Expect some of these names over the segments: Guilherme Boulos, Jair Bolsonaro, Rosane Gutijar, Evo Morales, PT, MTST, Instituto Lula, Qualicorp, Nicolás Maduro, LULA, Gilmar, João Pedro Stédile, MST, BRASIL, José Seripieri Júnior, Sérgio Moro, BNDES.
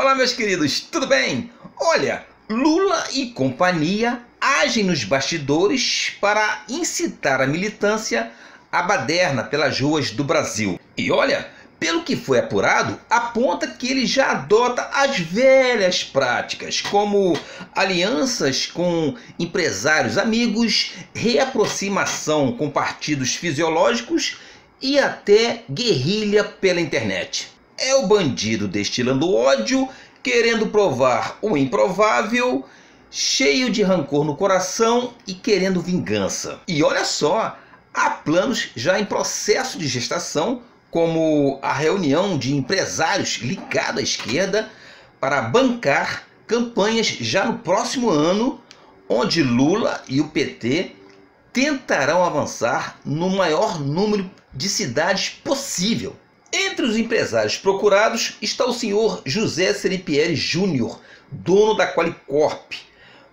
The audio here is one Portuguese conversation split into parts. Olá, meus queridos, tudo bem? Olha, Lula e companhia agem nos bastidores para incitar a militância à baderna pelas ruas do Brasil. E olha, pelo que foi apurado, aponta que ele já adota as velhas práticas, como alianças com empresários amigos, reaproximação com partidos fisiológicos e até guerrilha pela internet. É o bandido destilando ódio, querendo provar o improvável, cheio de rancor no coração e querendo vingança. E olha só, há planos já em processo de gestação, como a reunião de empresários ligada à esquerda para bancar campanhas já no próximo ano, onde Lula e o PT tentarão avançar no maior número de cidades possível. Entre os empresários procurados está o senhor José Seripieri Júnior, dono da Qualicorp,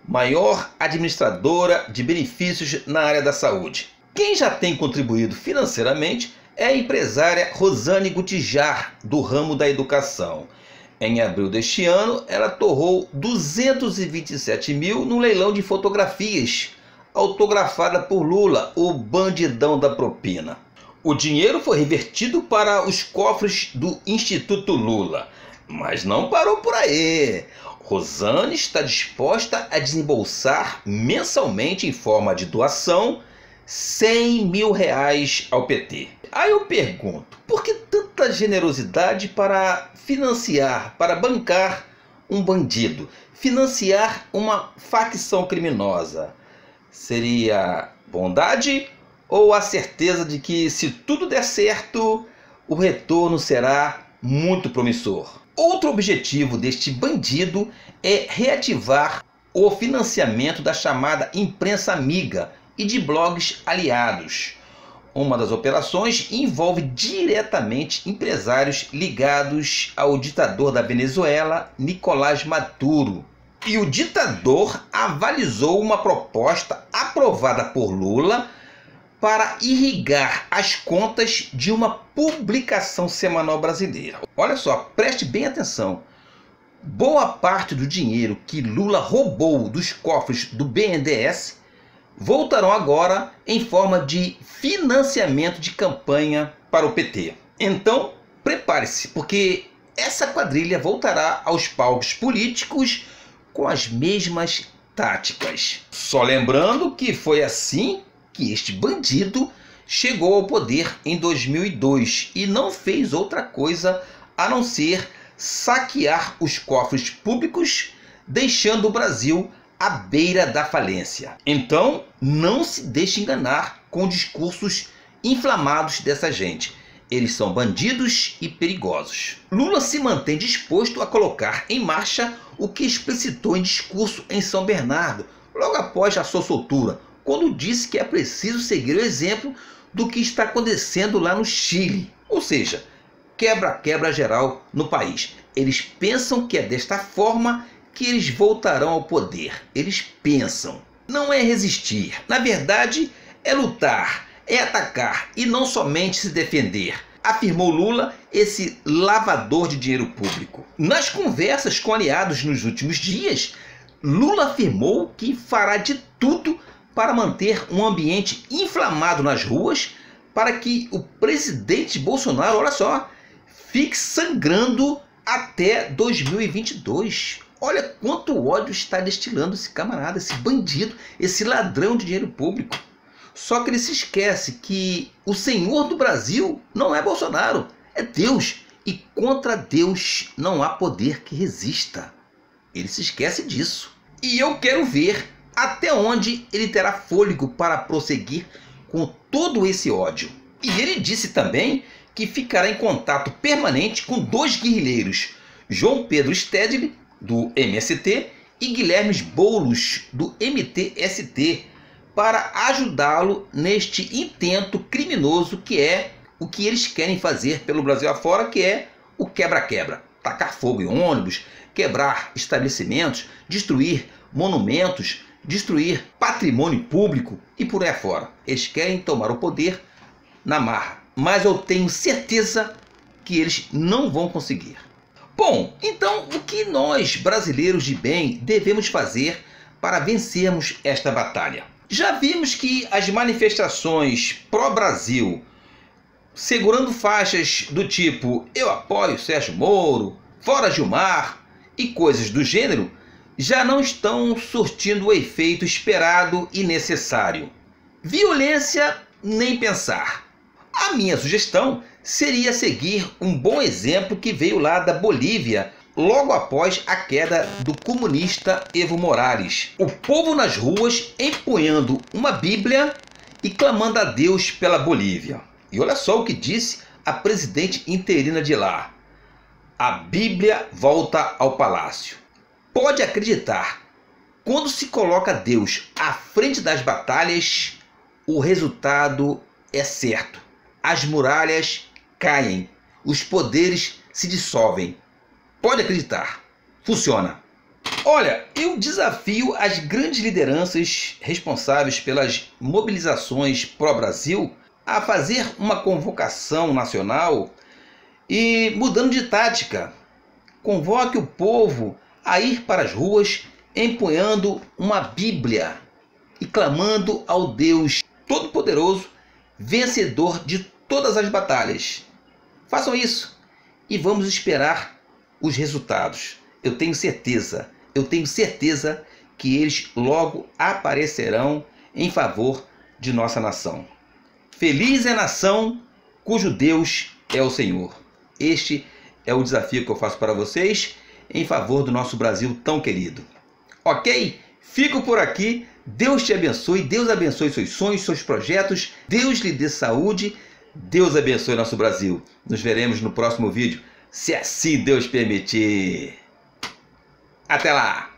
maior administradora de benefícios na área da saúde. Quem já tem contribuído financeiramente é a empresária Rosane Gutijar, do ramo da educação. Em abril deste ano, ela torrou 227 mil no leilão de fotografias, autografada por Lula, o bandidão da propina. O dinheiro foi revertido para os cofres do Instituto Lula, mas não parou por aí. Rosane está disposta a desembolsar mensalmente, em forma de doação, 100 mil reais ao PT. Aí eu pergunto, por que tanta generosidade para financiar, para bancar um bandido? Financiar uma facção criminosa? Seria bondade? Ou a certeza de que, se tudo der certo, o retorno será muito promissor? Outro objetivo deste bandido é reativar o financiamento da chamada imprensa amiga e de blogs aliados. Uma das operações envolve diretamente empresários ligados ao ditador da Venezuela, Nicolás Maduro. E o ditador avalizou uma proposta aprovada por Lula para irrigar as contas de uma publicação semanal brasileira. Olha só, preste bem atenção. Boa parte do dinheiro que Lula roubou dos cofres do BNDES voltarão agora em forma de financiamento de campanha para o PT. Então, prepare-se, porque essa quadrilha voltará aos palcos políticos com as mesmas táticas. Só lembrando que foi assim que este bandido chegou ao poder em 2002 e não fez outra coisa a não ser saquear os cofres públicos, deixando o Brasil à beira da falência. Então, não se deixe enganar com discursos inflamados dessa gente. Eles são bandidos e perigosos. Lula se mantém disposto a colocar em marcha o que explicitou em discurso em São Bernardo, logo após a sua soltura, quando disse que é preciso seguir o exemplo do que está acontecendo lá no Chile. Ou seja, quebra-quebra geral no país. Eles pensam que é desta forma que eles voltarão ao poder. Eles pensam. Não é resistir. Na verdade, é lutar, é atacar e não somente se defender, afirmou Lula, esse lavador de dinheiro público. Nas conversas com aliados nos últimos dias, Lula afirmou que fará de tudo para manter um ambiente inflamado nas ruas, para que o presidente Bolsonaro, olha só, fique sangrando até 2022. Olha quanto ódio está destilando esse camarada, esse bandido, esse ladrão de dinheiro público. Só que ele se esquece que o senhor do Brasil não é Bolsonaro, é Deus. E contra Deus não há poder que resista. Ele se esquece disso. E eu quero ver até onde ele terá fôlego para prosseguir com todo esse ódio. E ele disse também que ficará em contato permanente com dois guerrilheiros, João Pedro Stédile, do MST, e Guilherme Boulos, do MTST, para ajudá-lo neste intento criminoso que é o que eles querem fazer pelo Brasil afora, que é o quebra-quebra. Tacar fogo em ônibus, quebrar estabelecimentos, destruir monumentos, destruir patrimônio público e por aí afora. Eles querem tomar o poder na marra, mas eu tenho certeza que eles não vão conseguir. Bom, então o que nós, brasileiros de bem, devemos fazer para vencermos esta batalha? Já vimos que as manifestações pró-Brasil, segurando faixas do tipo "eu apoio Sérgio Moro", "fora Gilmar" e coisas do gênero, já não estão surtindo o efeito esperado e necessário. Violência, nem pensar. A minha sugestão seria seguir um bom exemplo que veio lá da Bolívia, logo após a queda do comunista Evo Morales. O povo nas ruas empunhando uma bíblia e clamando a Deus pela Bolívia. E olha só o que disse a presidente interina de lá: "A bíblia volta ao palácio". Pode acreditar, quando se coloca Deus à frente das batalhas, o resultado é certo. As muralhas caem, os poderes se dissolvem. Pode acreditar, funciona. Olha, eu desafio as grandes lideranças responsáveis pelas mobilizações pró-Brasil a fazer uma convocação nacional e, mudando de tática, convoque o povo a ir para as ruas empunhando uma bíblia e clamando ao Deus Todo-Poderoso, vencedor de todas as batalhas. Façam isso e vamos esperar os resultados. Eu tenho certeza que eles logo aparecerão em favor de nossa nação. Feliz é a nação cujo Deus é o Senhor. Este é o desafio que eu faço para vocês em favor do nosso Brasil tão querido. Ok? Fico por aqui. Deus te abençoe. Deus abençoe seus sonhos, seus projetos. Deus lhe dê saúde. Deus abençoe nosso Brasil. Nos veremos no próximo vídeo, se assim Deus permitir. Até lá!